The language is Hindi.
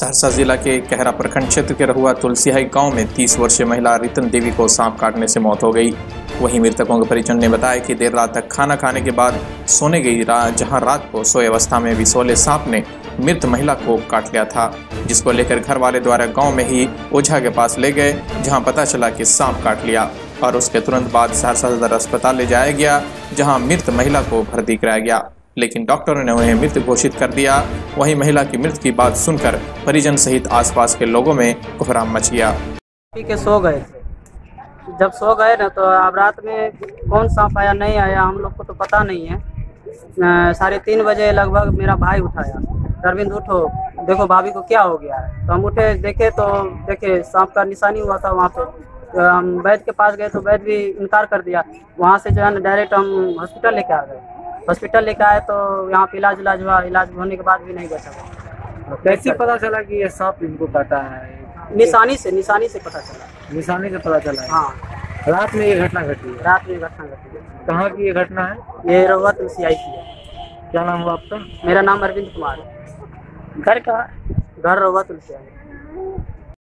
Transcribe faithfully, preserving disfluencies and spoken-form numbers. सहरसा जिला के कहरा प्रखंड क्षेत्र के रहुआ तुलसीहाई गांव में तीस वर्षीय महिला रितन देवी को सांप काटने से मौत हो गई। वहीं मृतकों के परिजन ने बताया कि देर रात तक खाना खाने के बाद सोने गई, जहां रात को सोए अवस्था में विषोले सांप ने मृत महिला को काट लिया था, जिसको लेकर घर वाले द्वारा गाँव में ही ओझा के पास ले गए, जहाँ पता चला कि सांप काट लिया और उसके तुरंत बाद सहरसा सदर अस्पताल ले जाया गया, जहाँ मृत महिला को भर्ती कराया गया, लेकिन डॉक्टरों ने उन्हें मृत घोषित कर दिया। वहीं महिला की मृत्यु की बात सुनकर परिजन सहित आसपास के लोगों में कोहराम मच गया। के सो गए, जब सो गए ना तो अब रात में कौन सांप आया नहीं आया हम लोग को तो पता नहीं है। साढ़े तीन बजे लगभग मेरा भाई उठाया, अरविंद उठो देखो भाभी को क्या हो गया है। तो हम उठे देखे तो देखे सांप का निशानी हुआ था वहाँ पे। तो हम वैद्य के पास गए तो वैद्य भी इनकार कर दिया। वहाँ से जो है ना डायरेक्ट हम हॉस्पिटल लेके आ गए। हॉस्पिटल लेके आए तो यहाँ पे इलाज इलाज हुआ, इलाज होने के बाद भी नहीं बचा। कैसे पता चला कि ये सांप इनको काटा है? निशानी से निशानी से पता चला निशानी से पता चला है। हाँ, रात में ये घटना घटी है। रात में घटना घटी है। कहाँ की ये घटना है? ये रहुआ तुलसीहाई की है। क्या नाम हुआ आपका? मेरा नाम अरविंद कुमार है। घर का घर रहुआ तुलसीहाई।